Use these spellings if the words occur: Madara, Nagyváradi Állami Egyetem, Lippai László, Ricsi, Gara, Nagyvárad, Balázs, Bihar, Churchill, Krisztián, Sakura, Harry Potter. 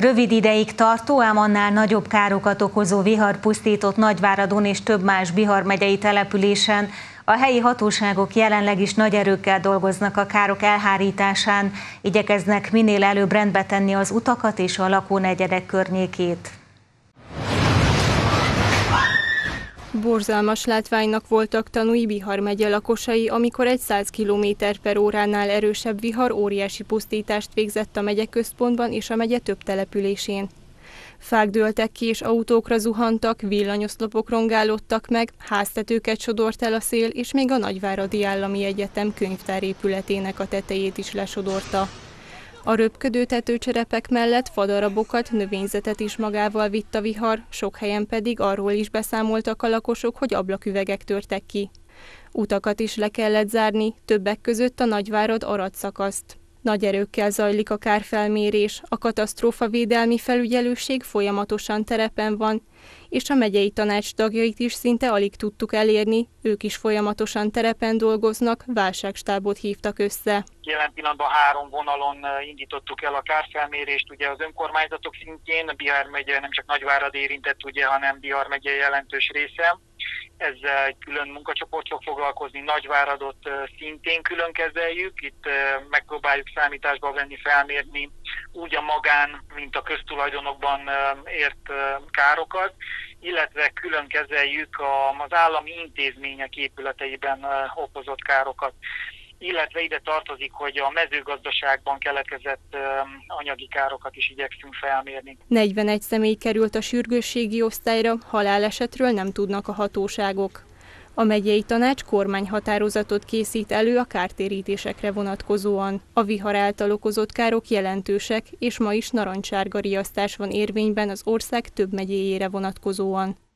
Rövid ideig tartó, ám annál nagyobb károkat okozó vihar pusztított Nagyváradon és több más Bihar megyei településen. A helyi hatóságok jelenleg is nagy erőkkel dolgoznak a károk elhárításán, igyekeznek minél előbb rendbe tenni az utakat és a lakónegyedek környékét. Borzalmas látványnak voltak tanúi Bihar megye lakosai, amikor egy 100 km/óránál erősebb vihar óriási pusztítást végzett a megye központban és a megye több településén. Fák dőltek ki és autókra zuhantak, villanyoszlopok rongálódtak meg, háztetőket sodort el a szél, és még a Nagyváradi Állami Egyetem könyvtárépületének a tetejét is lesodorta. A röpködő tetőcserepek mellett fadarabokat, növényzetet is magával vitt a vihar, sok helyen pedig arról is beszámoltak a lakosok, hogy ablaküvegek törtek ki. Utakat is le kellett zárni, többek között a Nagyvárad-Arad szakaszt. Nagy erőkkel zajlik a kárfelmérés, a katasztrófavédelmi felügyelőség folyamatosan terepen van, és a megyei tanács tagjait is szinte alig tudtuk elérni, ők is folyamatosan terepen dolgoznak, válságstábot hívtak össze. Jelen pillanatban 3 vonalon indítottuk el a kárfelmérést, ugye az önkormányzatok szintjén, a Bihar megye nem csak Nagyvárad érintett, ugye, hanem Bihar megye jelentős része. Ezzel egy külön munkacsoport fog foglalkozni, Nagyváradot szintén külön kezeljük, itt megpróbáljuk számításba venni, felmérni úgy a magán, mint a köztulajdonokban ért károkat, illetve külön kezeljük az állami intézmények épületeiben okozott károkat. Illetve ide tartozik, hogy a mezőgazdaságban keletkezett anyagi károkat is igyekszünk felmérni. 41 személy került a sürgősségi osztályra, halálesetről nem tudnak a hatóságok. A megyei tanács kormányhatározatot készít elő a kártérítésekre vonatkozóan. A vihar által okozott károk jelentősek, és ma is narancssárga riasztás van érvényben az ország több megyéjére vonatkozóan.